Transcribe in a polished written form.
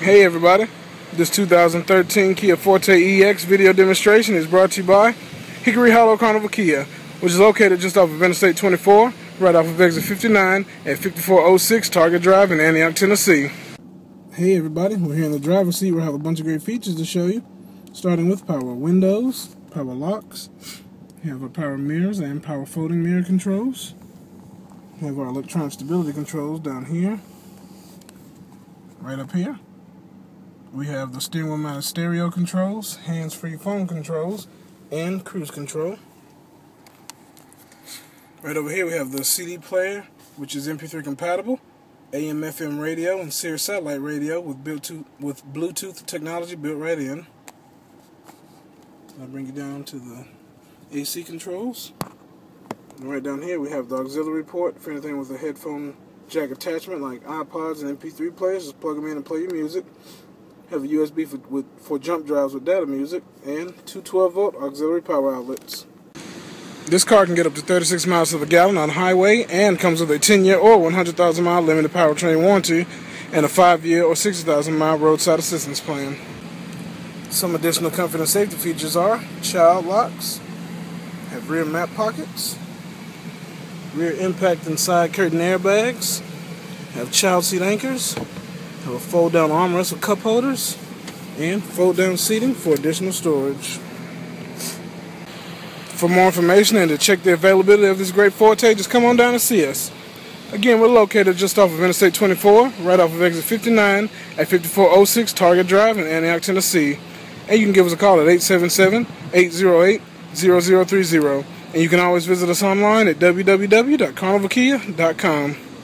Hey everybody, this 2013 Kia Forte EX video demonstration is brought to you by Hickory Hollow Carnival Kia, which is located just off of Interstate 24, right off of Exit 59 at 5406 Target Drive in Antioch, Tennessee. Hey everybody, we're here in the driver's seat. We have a bunch of great features to show you, starting with power windows, power locks. We have our power mirrors and power folding mirror controls. We have our electronic stability controls down here, right up here. We have the steering wheel mounted stereo controls, hands-free phone controls, and cruise control. Right over here we have the CD player, which is MP3 compatible, AM/FM radio, and Sirius satellite radio with Bluetooth technology built right in. I'll bring you down to the AC controls. And right down here we have the auxiliary port for anything with a headphone jack attachment, like iPods and MP3 players. Just plug them in and play your music. Have a USB for jump drives with data music, and two 12-volt auxiliary power outlets. This car can get up to 36 miles to the gallon on the highway and comes with a 10-year or 100,000-mile limited powertrain warranty and a 5-year or 60,000-mile roadside assistance plan. Some additional comfort and safety features are child locks, have rear map pockets, rear impact and side curtain airbags, have child seat anchors, have a fold-down armrest with cup holders, and fold-down seating for additional storage. For more information and to check the availability of this great Forte, just come on down and see us. Again, we're located just off of Interstate 24, right off of Exit 59 at 5406 Target Drive in Antioch, Tennessee. And you can give us a call at 877-808-0030. And you can always visit us online at www.carnivalkia.com.